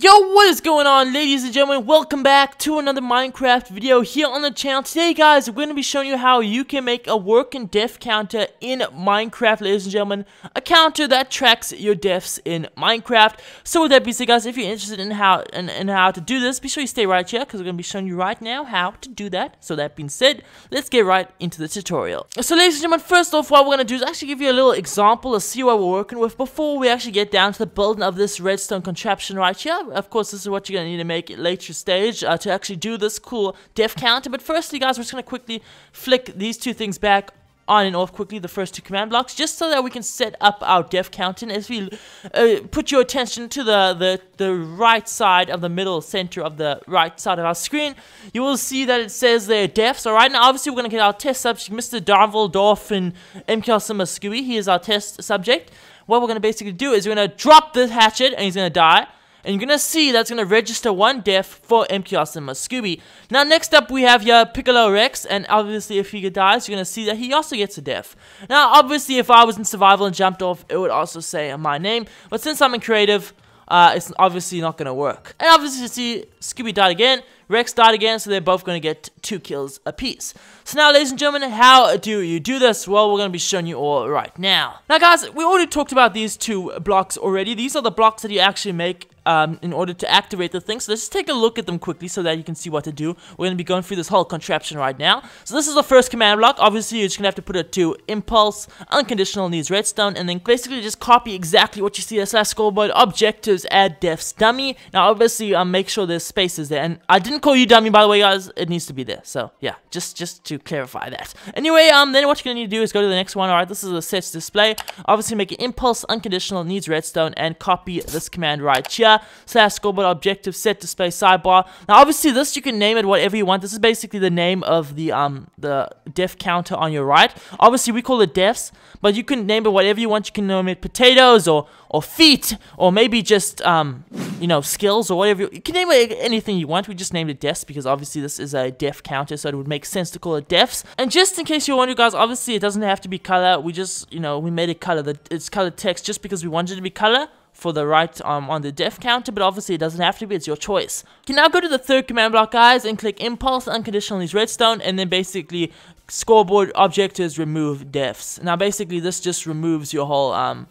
Yo, what is going on, ladies and gentlemen? Welcome back to another Minecraft video here on the channel. Today, guys, we're going to be showing you how you can make a work and death counter in Minecraft, ladies and gentlemen. A counter that tracks your deaths in Minecraft. So with that being said, guys, if you're interested in how to do this, be sure you stay right here because we're going to be showing you right now how to do that. So that being said, let's get right into the tutorial. So ladies and gentlemen, first off, what we're going to do is actually give you a little example to see what we're working with before we actually get down to the building of this redstone contraption right here. Of course, this is what you're going to need to make at later stage to actually do this cool death counter. But firstly, guys, we're just going to quickly flick these two things back on and off quickly, the first two command blocks, just so that we can set up our death counter. And as we put your attention to the right side of the middle center of the right side of our screen, you will see that it says there deaths. All right, now obviously we're going to get our test subject, Mr. Donville Dolphin MKR Cinema Scooby. He is our test subject. What we're going to basically do is we're going to drop this hatchet, and he's going to die. And you're going to see that's going to register one death for MKR Cinema Scooby. Now, next up, we have your Piccolo Rex. And obviously, if he dies, you're going to see that he also gets a death. Now, obviously, if I was in survival and jumped off, it would also say my name. But since I'm in creative, it's obviously not going to work. And obviously, you see Scooby died again. Rex died again, so they're both going to get 2 kills apiece. So now, ladies and gentlemen, how do you do this? Well, we're going to be showing you all right now. Now, guys, we already talked about these two blocks already. These are the blocks that you actually make in order to activate the thing. So let's just take a look at them quickly so that you can see what to do. We're going to be going through this whole contraption right now. So this is the first command block. Obviously, you're just going to have to put it to impulse, unconditional needs redstone, and then basically just copy exactly what you see there. Slash scoreboard, objectives, add deaths, dummy. Now, obviously, make sure there's spaces there. And I didn't call you dummy, by the way, guys. It needs to be there. So yeah, just to clarify that. Anyway, then what you're gonna need to do is go to the next one. All right, this is a sets display. Obviously, make an impulse, unconditional, needs redstone, and copy this command right here. Slash scoreboard objective set display sidebar. Now, obviously, this you can name it whatever you want. This is basically the name of the death counter on your right. Obviously, we call it deaths, but you can name it whatever you want. You can name it potatoes or feet or maybe just you know, skills or whatever. You can name it anything you want. We just named it deaths because obviously this is a death counter, so it would make sense to call it deaths. And just in case you're wondering, guys, obviously it doesn't have to be color. We just, you know, we made it color. It's color text just because we wanted it to be color for the right on the death counter, but obviously it doesn't have to be, it's your choice. You can now go to the third command block, guys, and click impulse, unconditional needs redstone, and then basically scoreboard objectives remove deaths. Now basically this just removes your whole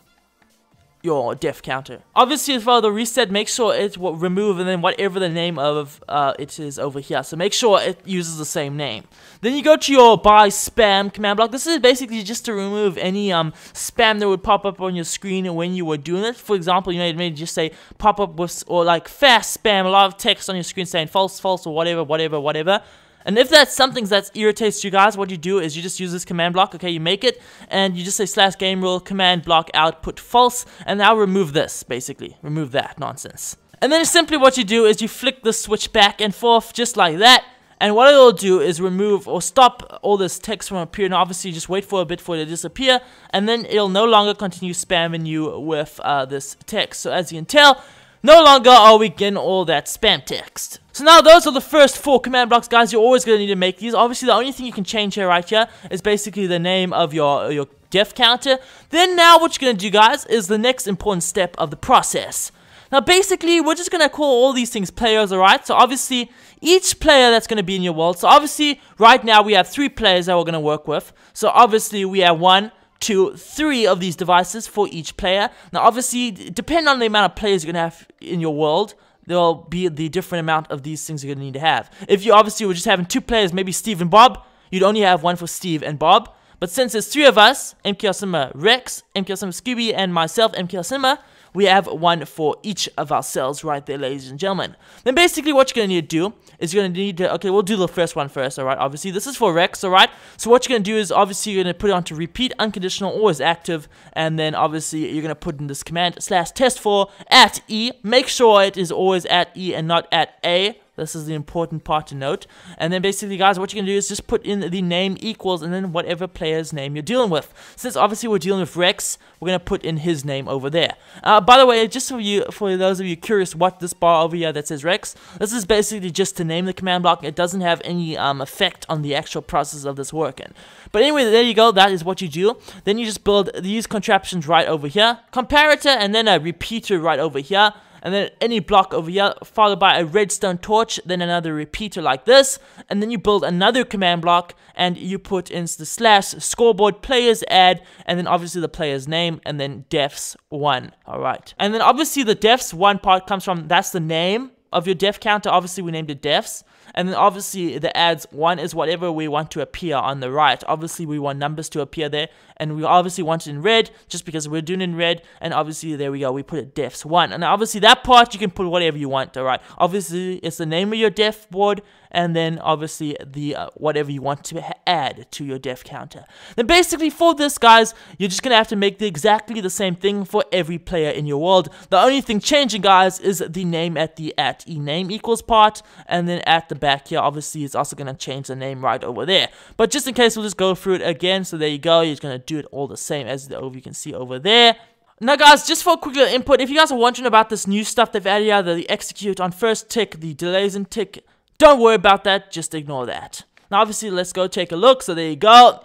your death counter. Obviously, as well, the reset, make sure it will remove and then whatever the name of it is over here. So make sure it uses the same name. Then you go to your buy spam command block. This is basically just to remove any spam that would pop up on your screen when you were doing it. For example, you know, it may just say pop up with, or like fast spam, a lot of text on your screen saying false, false, or whatever, whatever, whatever. And if that's something that irritates you guys, what you do is you just use this command block, okay, you make it, and you just say slash game rule, command block output false, and now remove this, basically. Remove that nonsense. And then simply what you do is you flick the switch back and forth, just like that, and what it'll do is remove or stop all this text from appearing. Obviously, you just wait for a bit for it to disappear, and then it'll no longer continue spamming you with this text. So as you can tell, no longer are we getting all that spam text. So now those are the first 4 command blocks, guys. You're always going to need to make these. Obviously, the only thing you can change here right here is basically the name of your death counter. Then now what you're going to do, guys, is the next important step of the process. Now, basically, we're just going to call all these things players, all right? So, obviously, each player that's going to be in your world. So, obviously, right now we have 3 players that we're going to work with. So, obviously, we have 1, 2, 3 of these devices for each player. Now, obviously, depending on the amount of players you're going to have in your world, there'll be the different amount of these things you're going to need to have. If you obviously were just having 2 players, maybe Steve and Bob, you'd only have 1 for Steve and Bob. But since there's 3 of us, MKR Cinema Rex, MKR Cinema Scooby, and myself, MKR Cinema, we have 1 for each of ourselves right there, ladies and gentlemen. Then basically what you're going to need to do is you're going to need to, okay, we'll do the first one first, all right? Obviously, this is for Rex, all right? So what you're going to do is obviously you're going to put it onto repeat, unconditional, always active, and then obviously you're going to put in this command slash test for at E. Make sure it is always at E and not at A. This is the important part to note. And then basically, guys, what you're going to do is just put in the name equals and then whatever player's name you're dealing with. Since obviously we're dealing with Rex, we're going to put in his name over there. By the way, just for those of you curious what this bar over here that says Rex, this is basically just to name the command block. It doesn't have any effect on the actual process of this working. But anyway, there you go. That is what you do. Then you just build these contraptions right over here. Comparator and then a repeater right over here. and then any block over here, followed by a redstone torch, then another repeater like this, and then you build another command block, and you put in the slash scoreboard players add, and then obviously the player's name, and then defs 1, alright. And then obviously the defs 1 part comes from, that's the name of your def counter, obviously we named it defs, and then obviously the adds 1 is whatever we want to appear on the right. Obviously we want numbers to appear there, and we obviously want it in red, just because we're doing it in red, and obviously there we go, we put it defs 1, and obviously that part you can put whatever you want, alright. Obviously it's the name of your def board, and then obviously the whatever you want to add to your def counter. Then basically for this, guys, you're just gonna have to make exactly the same thing for every player in your world. The only thing changing, guys, is the name at the name equals part, and then at the back here, obviously it's also gonna change the name right over there. But just in case, we'll just go through it again. So there you go. You're just gonna do it all the same as the you can see over there. Now guys, just for a quick little input, if you guys are wondering about this new stuff they've added here, the execute on first tick, the delays and tick, don't worry about that, just ignore that. Now obviously let's go take a look, so there you go.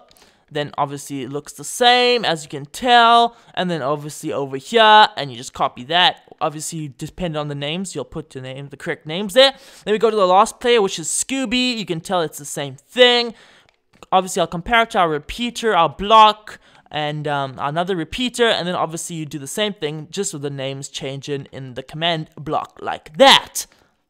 Then obviously it looks the same as you can tell, and then obviously over here, and you just copy that. Obviously depending on the names, you'll put your name, the correct names there. Then we go to the last player, which is Scooby, you can tell it's the same thing. Obviously I'll compare it to our repeater, our block, and another repeater, and then obviously you do the same thing, just with the names changing in the command block like that.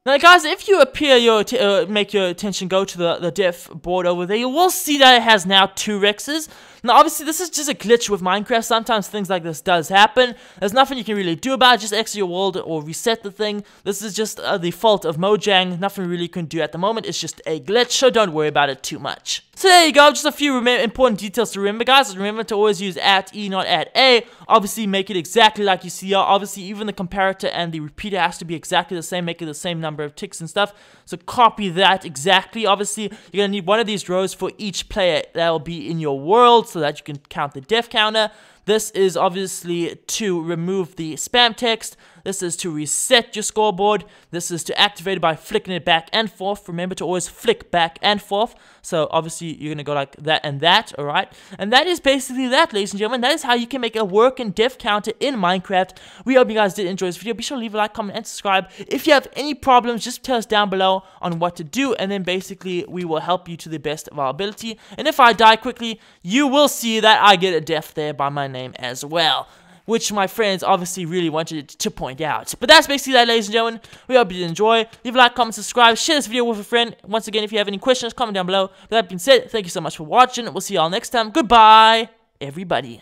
Now guys, if you appear your make your attention go to the def board over there, you will see that it has now 2 rexes. Now obviously this is just a glitch with Minecraft, sometimes things like this does happen. There's nothing you can really do about it, just exit your world or reset the thing. This is just the fault of Mojang, nothing really you can do at the moment, it's just a glitch, so don't worry about it too much. So there you go, just a few important details to remember, guys. Remember to always use at E, not at A. Obviously make it exactly like you see here, obviously even the comparator and the repeater has to be exactly the same, make it the same number of ticks and stuff. So copy that exactly, obviously you're gonna need one of these rows for each player that will be in your world, so that you can count the def counter. This is obviously to remove the spam text. This is to reset your scoreboard. This is to activate it by flicking it back and forth. Remember to always flick back and forth. So obviously you're gonna go like that and that, alright? And that is basically that, ladies and gentlemen. That is how you can make a working def counter in Minecraft. We hope you guys did enjoy this video. Be sure to leave a like, comment, and subscribe. If you have any problems, just tell us down below on what to do, and then basically we will help you to the best of our ability. And if I die quickly, you will see that I get a def there by my name as well, which my friends obviously really wanted to point out. But that's basically that, ladies and gentlemen. We hope you did enjoy. Leave a like, comment, subscribe, share this video with a friend. Once again, if you have any questions, comment down below. With that being said, thank you so much for watching. We'll see y'all next time. Goodbye, everybody.